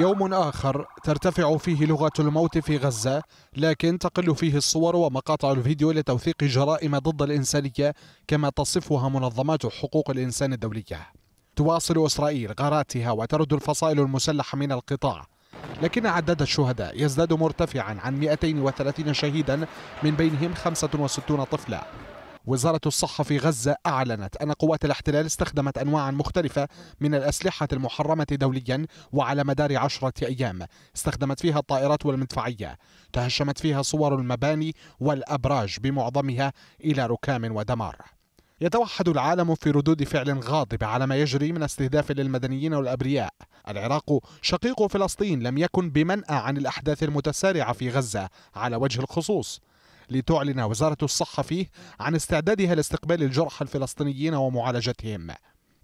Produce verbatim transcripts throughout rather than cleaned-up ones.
يوم آخر ترتفع فيه لغة الموت في غزة، لكن تقل فيه الصور ومقاطع الفيديو لتوثيق جرائم ضد الإنسانية كما تصفها منظمات حقوق الإنسان الدولية. تواصل إسرائيل غاراتها وترد الفصائل المسلحة من القطاع، لكن عدد الشهداء يزداد مرتفعا عن مئتين وثلاثين شهيدا من بينهم خمسة وستين طفلا. وزارة الصحة في غزة أعلنت أن قوات الاحتلال استخدمت أنواعا مختلفة من الأسلحة المحرمة دوليا، وعلى مدار عشرة أيام استخدمت فيها الطائرات والمدفعية، تهشمت فيها صور المباني والأبراج بمعظمها إلى ركام ودمار. يتوحد العالم في ردود فعل غاضب على ما يجري من استهداف للمدنيين والأبرياء. العراق شقيق فلسطين لم يكن بمنأى عن الأحداث المتسارعة في غزة على وجه الخصوص، لتعلن وزارة الصحة فيه عن استعدادها لاستقبال الجرحى الفلسطينيين ومعالجتهم.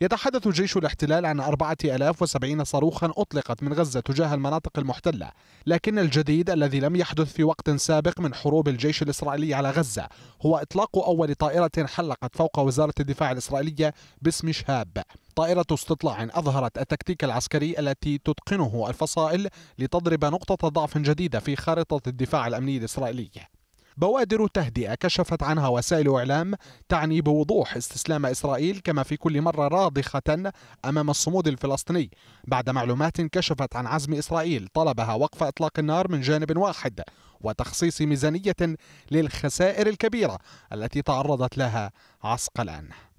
يتحدث جيش الاحتلال عن أربعة آلاف وسبعين صاروخا أطلقت من غزة تجاه المناطق المحتلة، لكن الجديد الذي لم يحدث في وقت سابق من حروب الجيش الإسرائيلي على غزة هو إطلاق أول طائرة حلقت فوق وزارة الدفاع الإسرائيلية باسم شهاب، طائرة استطلاع أظهرت التكتيك العسكري التي تتقنه الفصائل لتضرب نقطة ضعف جديدة في خارطة الدفاع الأمني الإسرائيلي. بوادر تهدئة كشفت عنها وسائل إعلام تعني بوضوح استسلام إسرائيل كما في كل مرة راضخة أمام الصمود الفلسطيني، بعد معلومات كشفت عن عزم إسرائيل طلبها وقف إطلاق النار من جانب واحد وتخصيص ميزانية للخسائر الكبيرة التي تعرضت لها عسقلاً.